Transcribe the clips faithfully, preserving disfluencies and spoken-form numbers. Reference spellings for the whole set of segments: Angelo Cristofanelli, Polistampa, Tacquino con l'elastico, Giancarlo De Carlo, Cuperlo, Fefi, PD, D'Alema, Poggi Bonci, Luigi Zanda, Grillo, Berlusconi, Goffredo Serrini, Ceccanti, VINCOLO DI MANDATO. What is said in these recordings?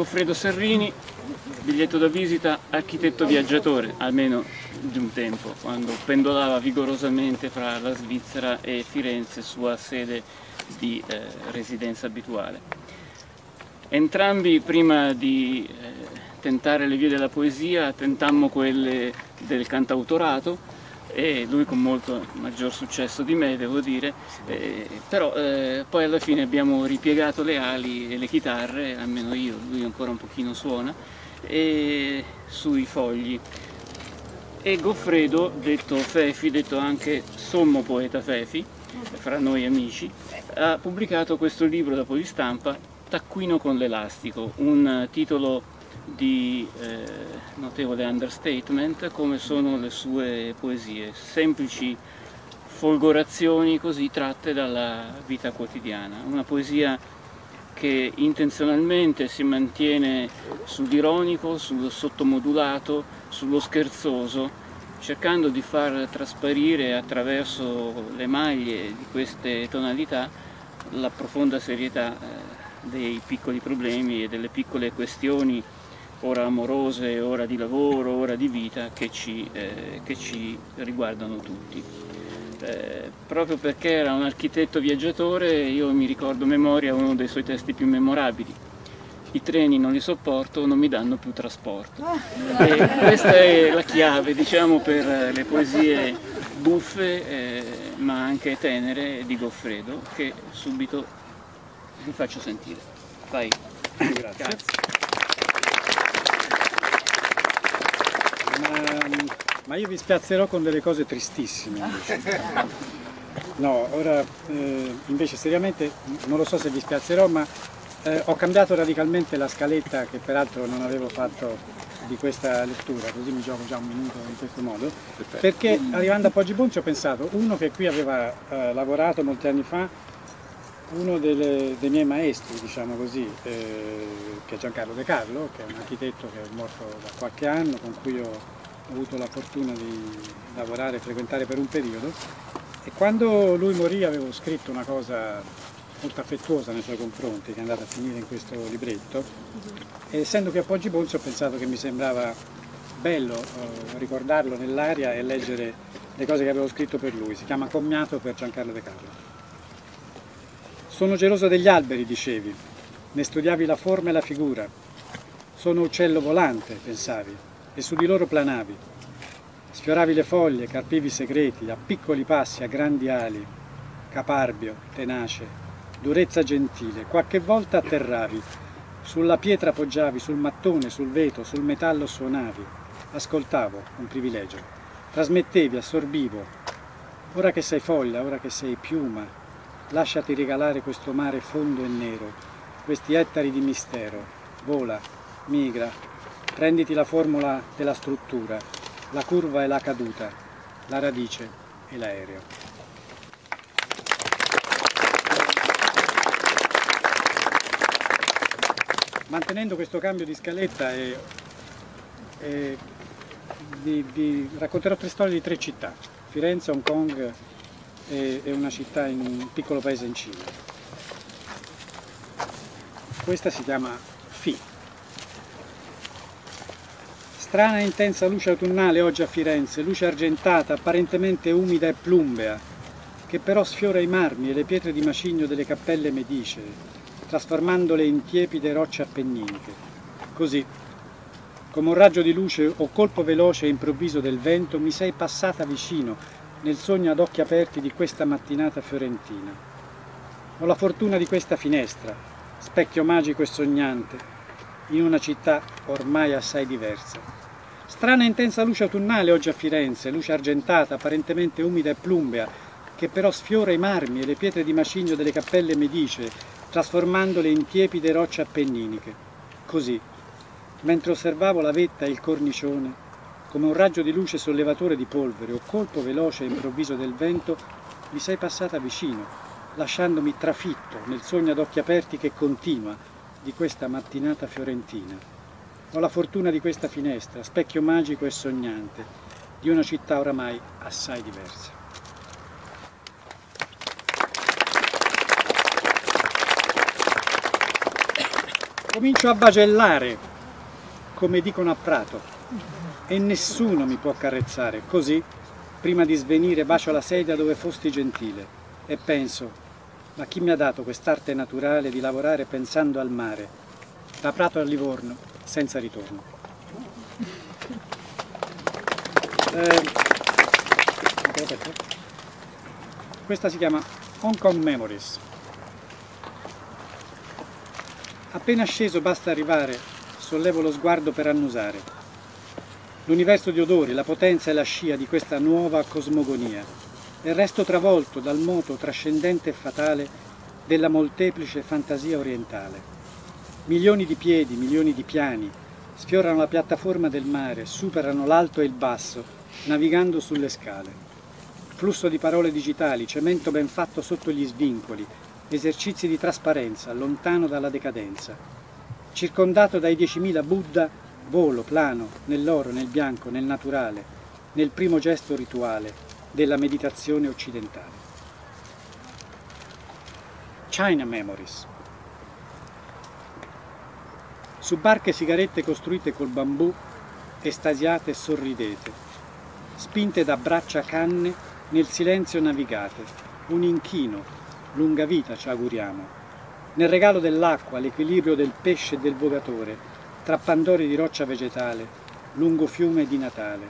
Goffredo Serrini, biglietto da visita, architetto viaggiatore, almeno di un tempo, quando pendolava vigorosamente fra la Svizzera e Firenze, sua sede di eh, residenza abituale. Entrambi, prima di eh, tentare le vie della poesia, tentammo quelle del cantautorato, e lui con molto maggior successo di me, devo dire, eh, però eh, poi alla fine abbiamo ripiegato le ali e le chitarre, almeno io, lui ancora un pochino suona, e sui fogli. E Goffredo, detto Fefi, detto anche sommo poeta Fefi, fra noi amici, ha pubblicato questo libro da Polistampa, Tacquino con l'elastico, un titolo di eh, notevole understatement, come sono le sue poesie, semplici folgorazioni così tratte dalla vita quotidiana, una poesia che intenzionalmente si mantiene sull'ironico, sul sottomodulato, sullo scherzoso, cercando di far trasparire attraverso le maglie di queste tonalità la profonda serietà eh, dei piccoli problemi e delle piccole questioni, ora amorose, ora di lavoro, ora di vita, che ci, eh, che ci riguardano tutti. Eh, proprio perché era un architetto viaggiatore, io mi ricordo a memoria uno dei suoi testi più memorabili: i treni non li sopporto, non mi danno più trasporto. E questa è la chiave, diciamo, per le poesie buffe eh, ma anche tenere di Goffredo, che subito vi faccio sentire. Vai. Grazie. Grazie. Ma io vi spiazzerò con delle cose tristissime invece. No, ora eh, invece seriamente non lo so se vi spiazzerò, ma eh, ho cambiato radicalmente la scaletta, che peraltro non avevo fatto, di questa lettura, così mi gioco già un minuto in questo modo. Perfetto. Perché arrivando a Poggi Bonci ho pensato, uno che qui aveva eh, lavorato molti anni fa, uno delle, dei miei maestri, diciamo così, eh, che è Giancarlo De Carlo, che è un architetto che è morto da qualche anno, con cui ho ho avuto la fortuna di lavorare e frequentare per un periodo, e quando lui morì avevo scritto una cosa molto affettuosa nei suoi confronti, che è andata a finire in questo libretto, e essendo che a Poggi Bonci ho pensato che mi sembrava bello eh, ricordarlo nell'aria e leggere le cose che avevo scritto per lui. Si chiama Commiato per Giancarlo De Carlo. Sono geloso degli alberi, dicevi, ne studiavi la forma e la figura, sono uccello volante, pensavi, e su di loro planavi, sfioravi le foglie, carpivi segreti, a piccoli passi, a grandi ali, caparbio, tenace, durezza gentile, qualche volta atterravi, sulla pietra poggiavi, sul mattone, sul vetro, sul metallo suonavi, ascoltavo, un privilegio, trasmettevi, assorbivo, ora che sei foglia, ora che sei piuma, lasciati regalare questo mare fondo e nero, questi ettari di mistero, vola, migra, prenditi la formula della struttura, la curva e la caduta, la radice e l'aereo. Mantenendo questo cambio di scaletta, eh, eh, vi, vi racconterò tre storie di tre città: Firenze, Hong Kong e, e una città, in un piccolo paese in Cina. Questa si chiama Fi. Strana e intensa luce autunnale oggi a Firenze, luce argentata, apparentemente umida e plumbea, che però sfiora i marmi e le pietre di macigno delle cappelle medicee, trasformandole in tiepide rocce appenniniche. Così, come un raggio di luce o colpo veloce e improvviso del vento, mi sei passata vicino, nel sogno ad occhi aperti di questa mattinata fiorentina. Ho la fortuna di questa finestra, specchio magico e sognante, in una città ormai assai diversa. Strana e intensa luce autunnale oggi a Firenze, luce argentata, apparentemente umida e plumbea, che però sfiora i marmi e le pietre di macigno delle cappelle medicee, trasformandole in tiepide rocce appenniniche. Così, mentre osservavo la vetta e il cornicione, come un raggio di luce sollevatore di polvere o colpo veloce e improvviso del vento, mi sei passata vicino, lasciandomi trafitto nel sogno ad occhi aperti che continua di questa mattinata fiorentina. Ho la fortuna di questa finestra, specchio magico e sognante, di una città oramai assai diversa. Comincio a bacellare, come dicono a Prato, e nessuno mi può accarezzare. Così, prima di svenire, bacio la sedia dove fosti gentile e penso, ma chi mi ha dato quest'arte naturale di lavorare pensando al mare, da Prato a Livorno, senza ritorno. Eh, Questa si chiama Hong Kong Memories. Appena sceso basta arrivare, sollevo lo sguardo per annusare l'universo di odori, la potenza e la scia di questa nuova cosmogonia e resto travolto dal moto trascendente e fatale della molteplice fantasia orientale. Milioni di piedi, milioni di piani, sfiorano la piattaforma del mare, superano l'alto e il basso, navigando sulle scale. Flusso di parole digitali, cemento ben fatto sotto gli svincoli, esercizi di trasparenza, lontano dalla decadenza. Circondato dai diecimila Buddha, volo, plano, nell'oro, nel bianco, nel naturale, nel primo gesto rituale della meditazione occidentale. China Memories. Su barche sigarette costruite col bambù, estasiate sorridete, spinte da braccia canne, nel silenzio navigate, un inchino, lunga vita ci auguriamo. Nel regalo dell'acqua, l'equilibrio del pesce e del vogatore, tra pandori di roccia vegetale, lungo fiume di Natale.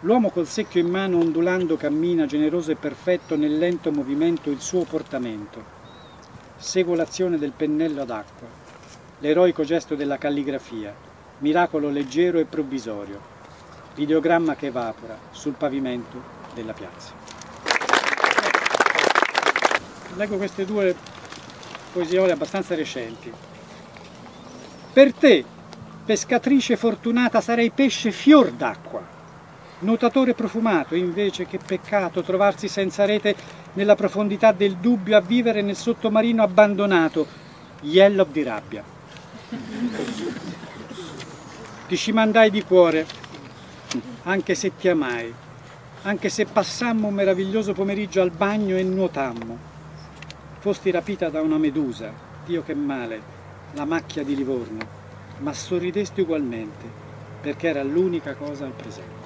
L'uomo col secchio in mano ondulando cammina, generoso e perfetto nel lento movimento il suo portamento. Seguo l'azione del pennello ad acqua, l'eroico gesto della calligrafia, miracolo leggero e provvisorio, l'ideogramma che evapora sul pavimento della piazza. Leggo queste due poesiole abbastanza recenti. Per te, pescatrice fortunata, sarei pesce fior d'acqua, nuotatore profumato, invece che peccato trovarsi senza rete nella profondità del dubbio a vivere nel sottomarino abbandonato, yellow di rabbia. Ti scimandai di cuore, anche se ti amai, anche se passammo un meraviglioso pomeriggio al bagno e nuotammo. Fosti rapita da una medusa, Dio che male, la macchia di Livorno, ma sorridesti ugualmente, perché era l'unica cosa al presente.